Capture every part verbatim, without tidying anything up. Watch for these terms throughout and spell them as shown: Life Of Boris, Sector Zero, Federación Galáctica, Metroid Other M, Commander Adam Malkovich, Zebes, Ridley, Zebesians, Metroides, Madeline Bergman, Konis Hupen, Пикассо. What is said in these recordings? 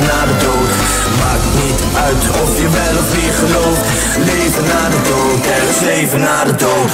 na de dood. Maakt niet uit of je wel of niet gelooft. Leven na de dood, er is leven na de dood.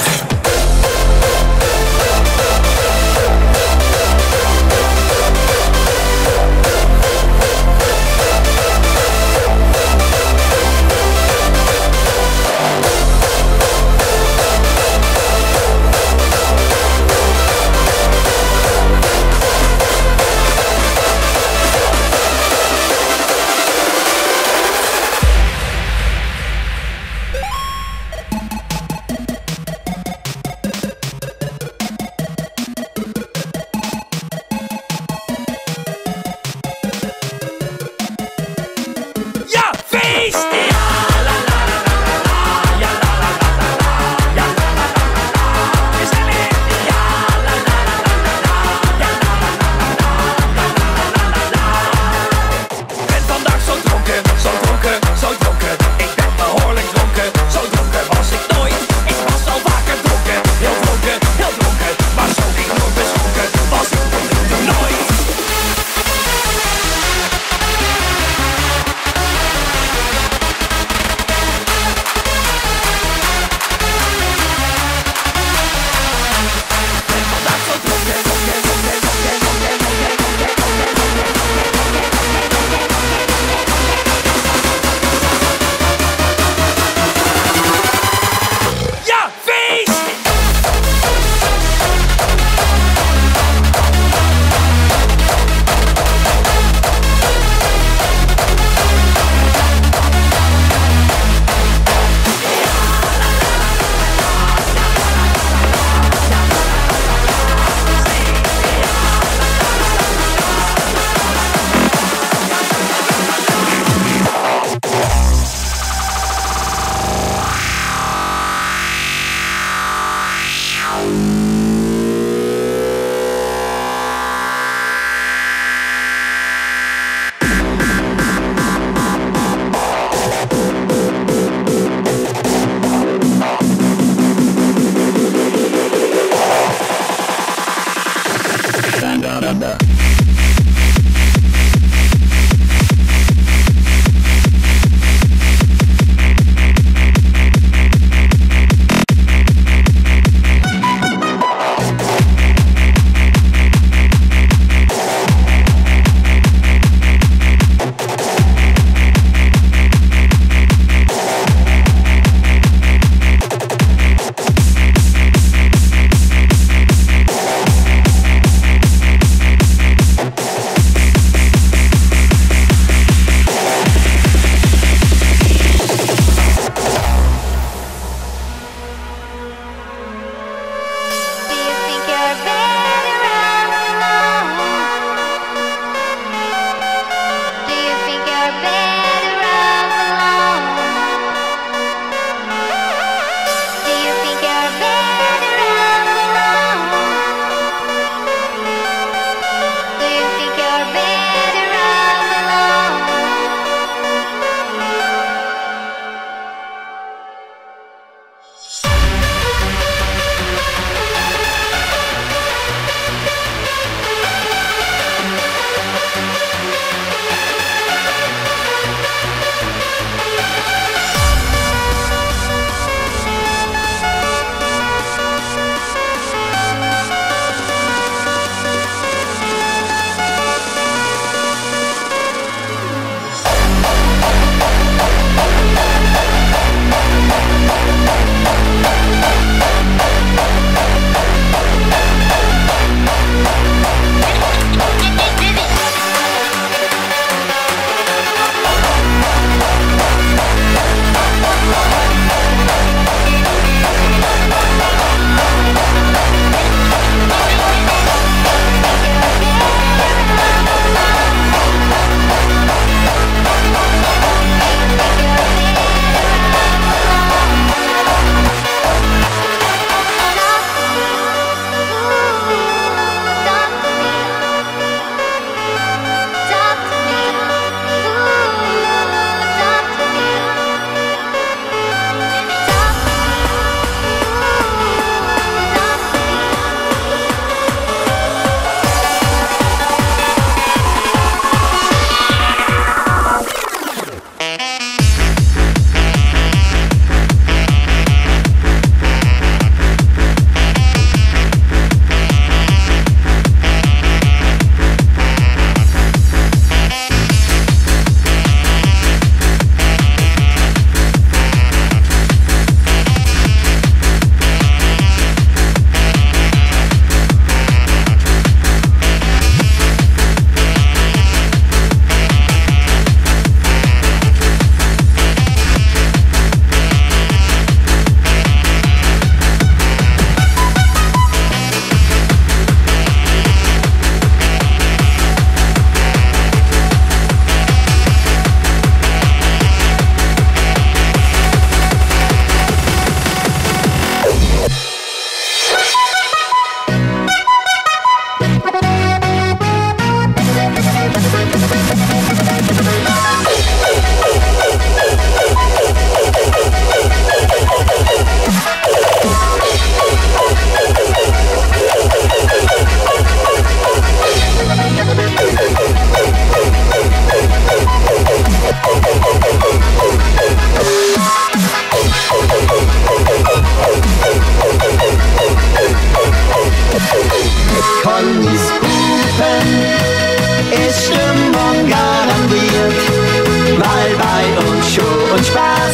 und Spaß,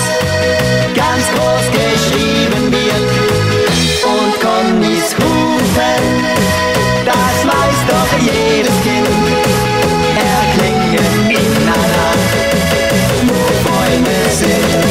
ganz groß geschrieben wird. Und Connys Hufen, das weiß doch jedes Kind. Erklingen ineinander, wo Bäume sind.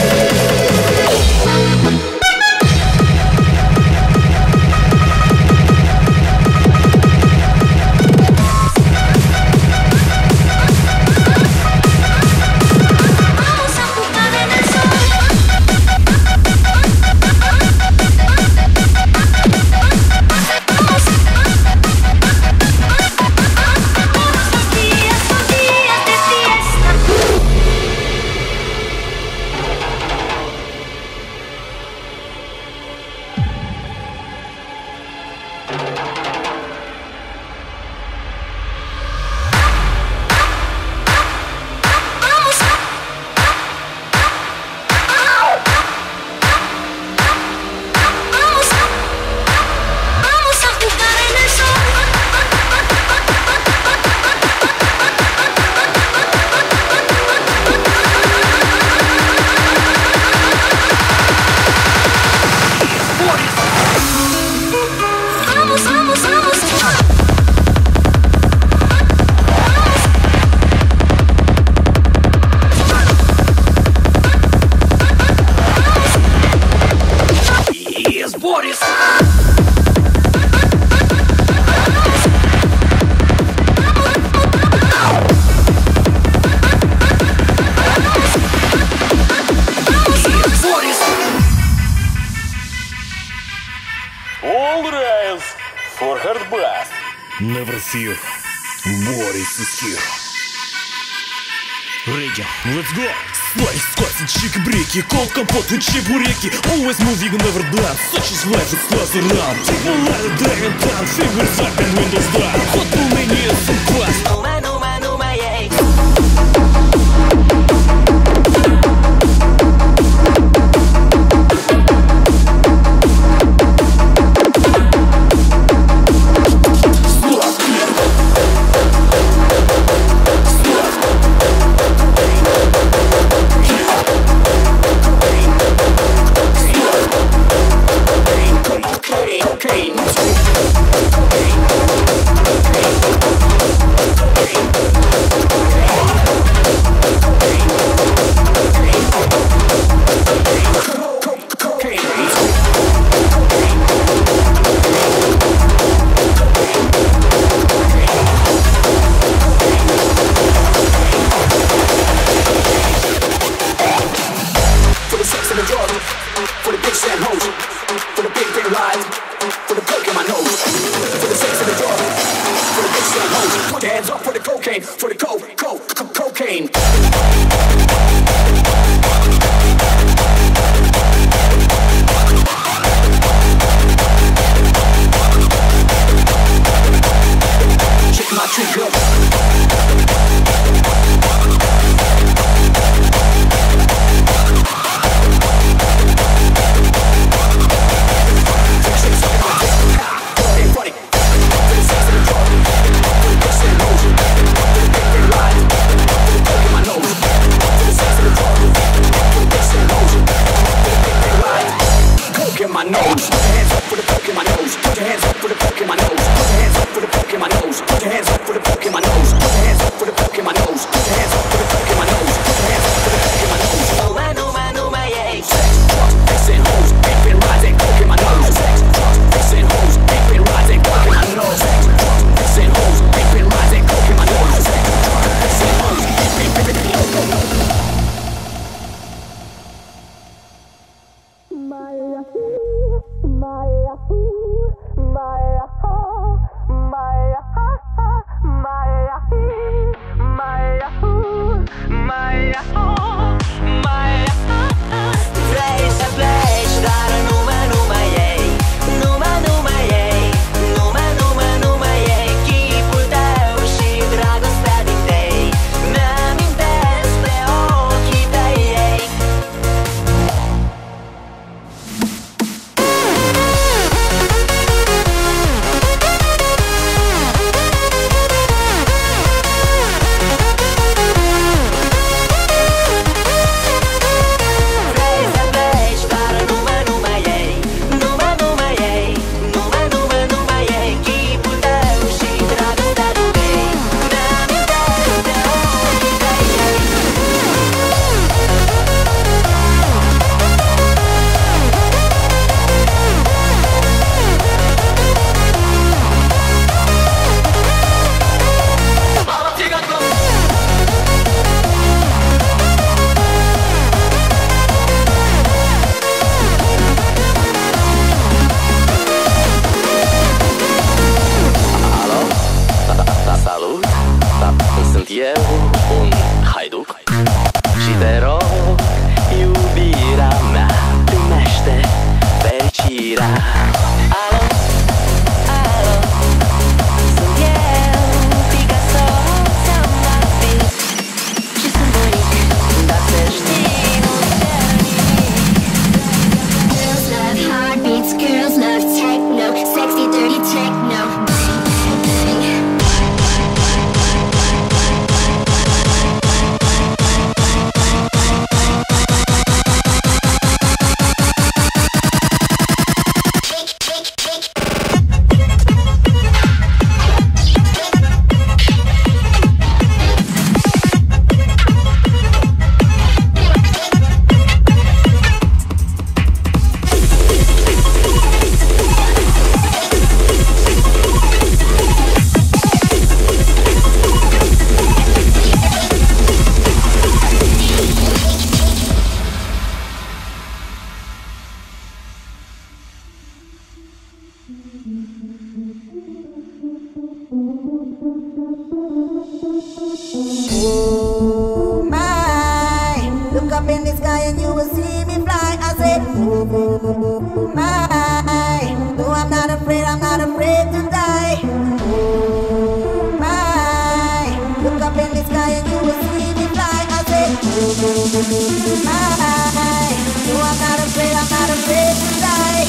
Борис! All rise for hard blast. Never fear, Boris is here. Ready, let's go! Slice, classic, чики-брики, cold компот и чебуреки. Always moving, never done, such is life, it's laser run. Take my light and dragon down, fingers up and windows down. Hot Romania, some class. No man, no man, no man, хайдук. Сидеров юбирам, ты меште вечера. Алло, алло, сумел Пикассо сам на ты. Чистым бурик, да сэштим утерни. Girls love heartbeats, girls love techno, sexy dirty techno. Oh my, look up in the sky and you will see me fly. I said, oh my, no, I'm not afraid, I'm not afraid to die. Oh my, look up in the sky and you will see me fly. I said, oh my, no, I'm not afraid, I'm not afraid to die.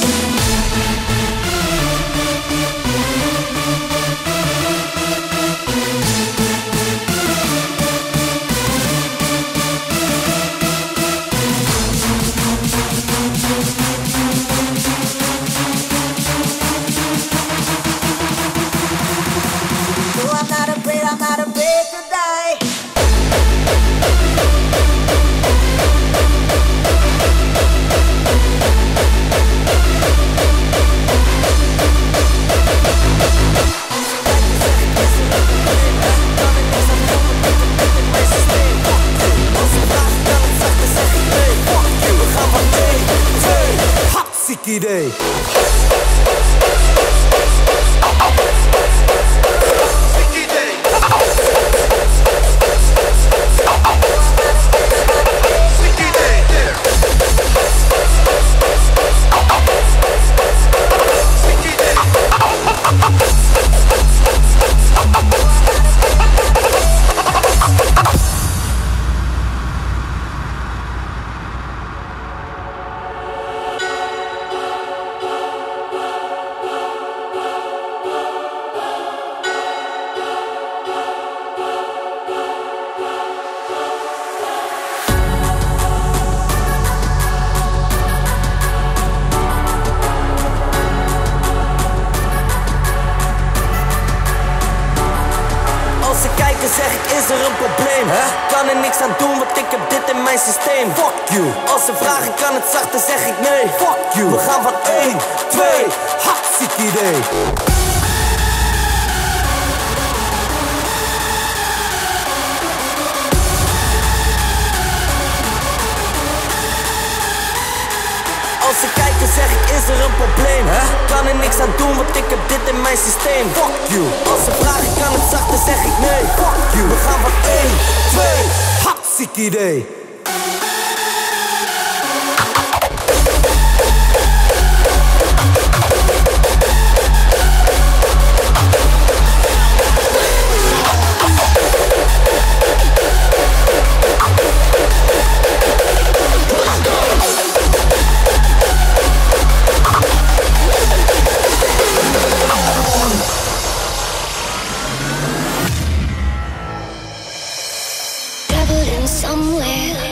Day. Zeg ik, is er een probleem, hè? Kan er niks aan doen, want ik heb dit in mijn systeem. Fuck you. Als ze vragen kan het zacht, dan zeg ik nee. Fuck you. We gaan van één, twee, hartstikke idee. Als ze kijken zeg ik, is er een probleem, hè? Kan er niks aan doen, want ik heb dit in mijn systeem. Fuck you. Als ze vragen kan het zacht, dan zeg ik nee. Fuck you. We gaan van één, twee, hartstikke idee. Somewhere,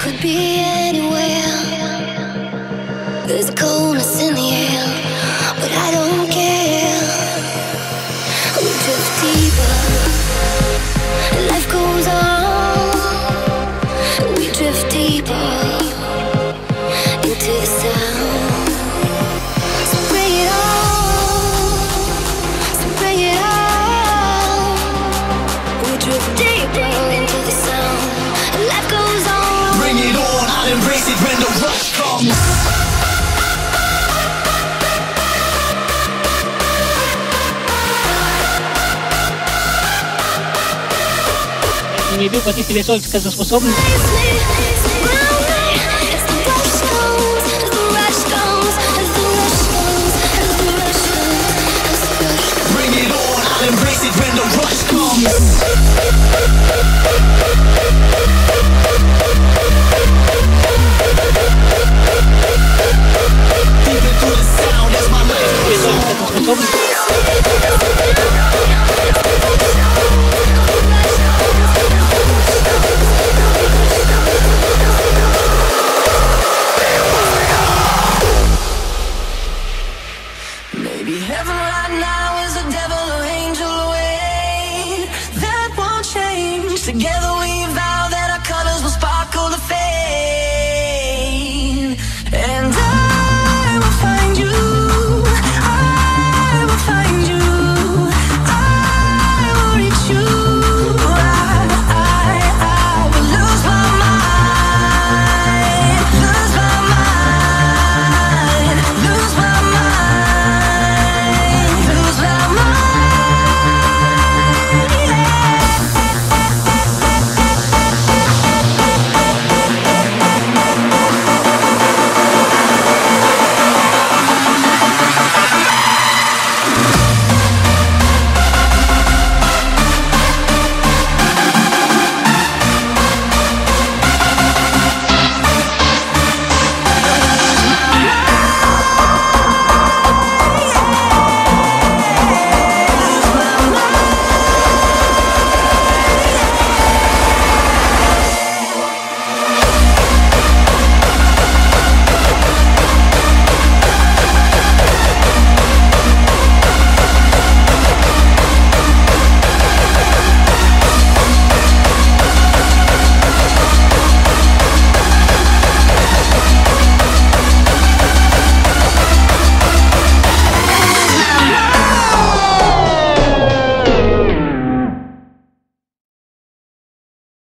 could be anywhere. There's a coldness in the air, but I don't care. We drift deeper, life goes on. We drift deeper into the sound. So bring it on, so bring it on. We drift deeper into the sound. Life goes on. Bring it on. водителей Зольфиса за способность. Bring it on, I'll embrace it when the rush comes.